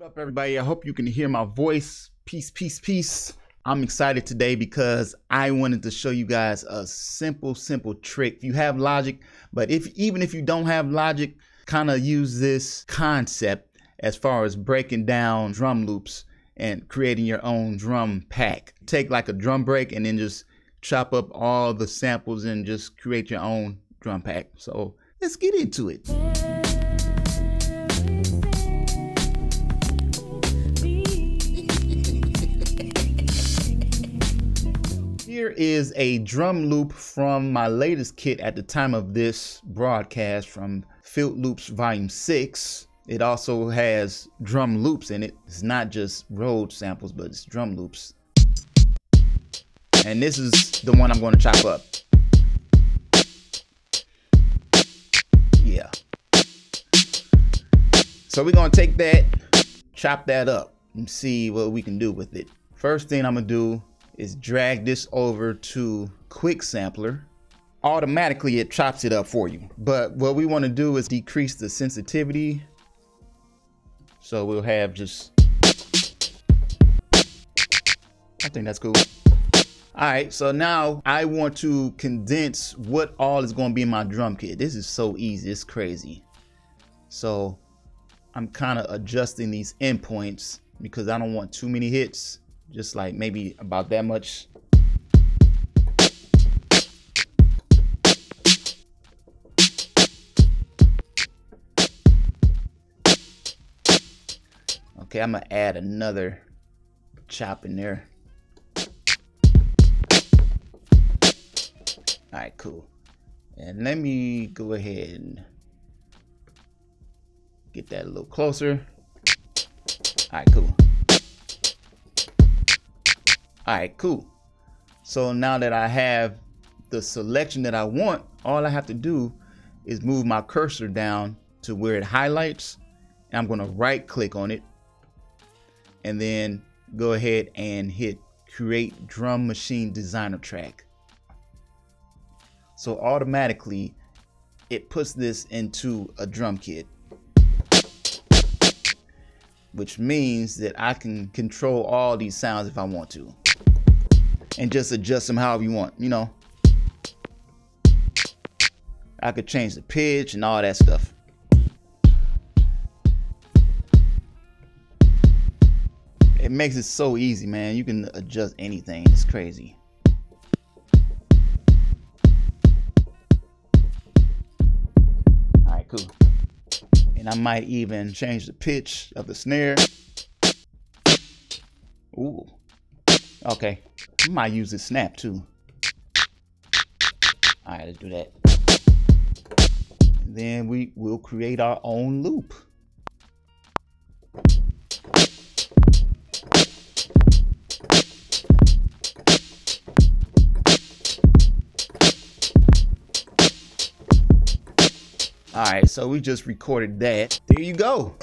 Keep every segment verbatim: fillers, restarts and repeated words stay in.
What up, everybody? I hope you can hear my voice. Peace, peace, peace. I'm excited today because I wanted to show you guys a simple, simple trick. If you have Logic, but if even if you don't have Logic, kind of use this concept as far as breaking down drum loops and creating your own drum pack. Take like a drum break and then just chop up all the samples and just create your own drum pack. So let's get into it. Here is a drum loop from my latest kit at the time of this broadcast from Filt Loops Volume six. It also has drum loops in it. It's not just road samples, but it's drum loops. And this is the one I'm going to chop up. Yeah. So we're going to take that, chop that up, and see what we can do with it. First thing I'm going to do is drag this over to Quick Sampler. Automatically it chops it up for you. But what we wanna do is decrease the sensitivity. So we'll have just, I think that's cool. All right, so now I want to condense what all is gonna be in my drum kit. This is so easy, it's crazy. So I'm kinda adjusting these endpoints because I don't want too many hits. Just like maybe about that much. Okay, I'm gonna add another chop in there. All right, cool. And let me go ahead and get that a little closer. All right, cool. All right, cool. So now that I have the selection that I want, all I have to do is move my cursor down to where it highlights, and I'm gonna right click on it and then go ahead and hit Create Drum Machine Designer Track. So automatically it puts this into a drum kit, which means that I can control all these sounds if I want to. And just adjust them however you want, you know. I could change the pitch and all that stuff. It makes it so easy, man. You can adjust anything. It's crazy. All right, cool. And I might even change the pitch of the snare. Ooh. Okay, I might use this snap too. All right, let's do that. And then we will create our own loop. All right, so we just recorded that. There you go.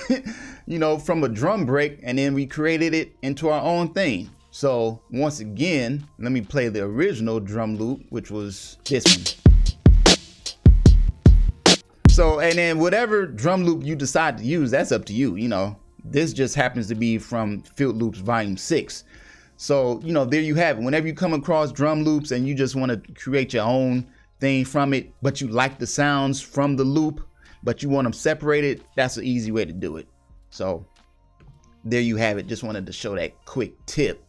You know, from a drum break, and then we created it into our own thing. So once again, let me play the original drum loop, which was this one. So, and then whatever drum loop you decide to use, that's up to you, you know. This just happens to be from Filt Loops Volume six. So, you know, there you have it. Whenever you come across drum loops and you just want to create your own thing from it, but you like the sounds from the loop, but you want them separated, that's an easy way to do it. So there you have it. Just wanted to show that quick tip.